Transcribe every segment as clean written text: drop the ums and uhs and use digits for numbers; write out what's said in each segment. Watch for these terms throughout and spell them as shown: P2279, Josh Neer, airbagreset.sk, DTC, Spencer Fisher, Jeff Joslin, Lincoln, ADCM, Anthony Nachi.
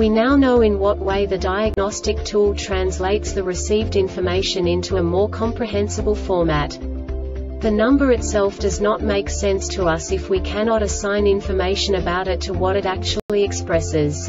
We now know in what way the diagnostic tool translates the received information into a more comprehensible format. The number itself does not make sense to us if we cannot assign information about it to what it actually expresses.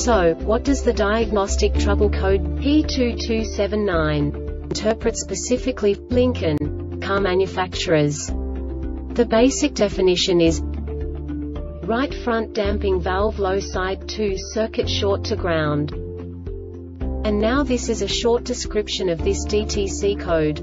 So, what does the diagnostic trouble code P2279 interpret specifically for Lincoln car manufacturers? The basic definition is right front damping valve low side 2 circuit short to ground. And now this is a short description of this DTC code.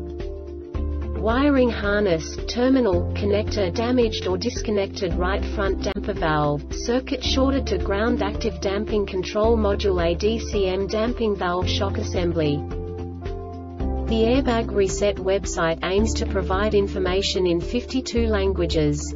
Wiring harness, terminal, connector damaged or disconnected, right front damper valve, circuit shorted to ground, active damping control module ADCM damping valve shock assembly. The Airbag Reset website aims to provide information in 52 languages.